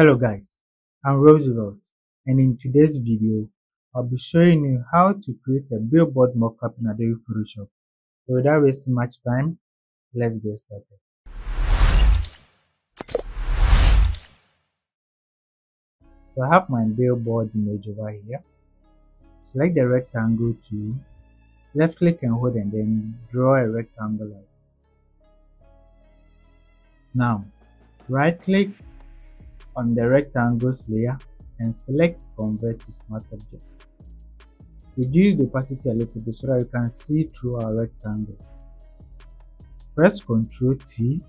Hello guys, I'm Rosie Rhodes, and in today's video, I'll be showing you how to create a billboard mockup in Adobe Photoshop. So without wasting much time, let's get started. So I have my billboard image over here. Select the rectangle tool, left click and hold, and then draw a rectangle like this. Now, right click on the rectangles layer and select convert to smart objects. Reduce the opacity a little bit so that you can see through our rectangle. Press Ctrl T,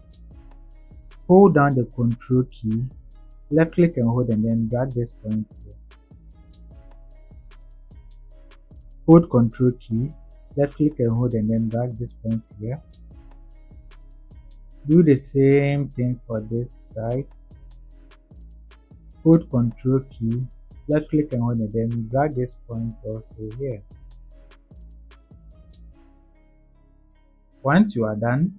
hold down the Ctrl key, left click and hold, and then drag this point here. Hold Ctrl key, left click and hold, and then drag this point here. Do the same thing for this side. Hold Ctrl key, left click and hold, and then drag this point also here. Once you are done,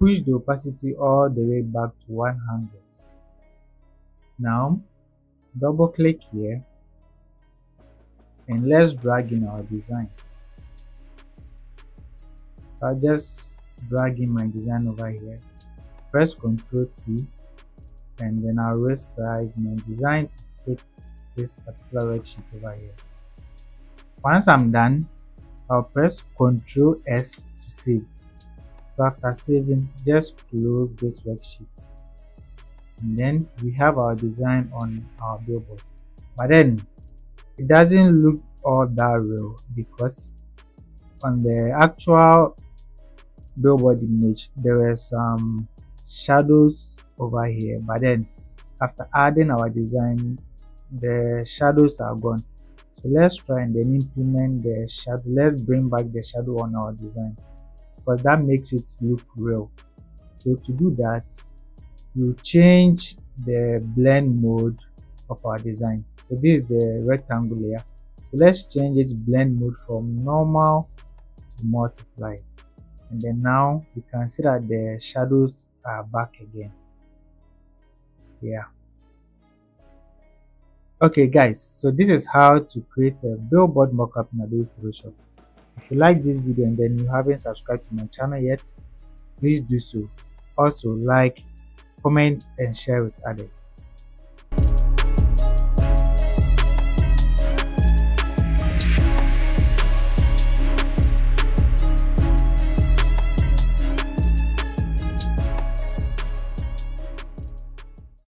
push the opacity all the way back to 100. Now, double click here and let's drag in our design. I'll just drag in my design over here. Press Ctrl T, and then I'll resize my design to fit this particular worksheet over here. Once I'm done, I'll press Ctrl S to save. So after saving, just close this worksheet. And then we have our design on our billboard. But then it doesn't look all that real because on the actual billboard image there were some shadows over here, but then after adding our design the shadows are gone. So let's try and then implement the shadow. Let's bring back the shadow on our design because that makes it look real. So to do that, you change the blend mode of our design. So this is the rectangle layer, so let's change its blend mode from normal to multiply, and then now you can see that the shadows are back again. Yeah, okay guys, so this is how to create a billboard mockup in Adobe Photoshop. If you like this video and then you haven't subscribed to my channel yet, please do so. Also like, comment and share with others.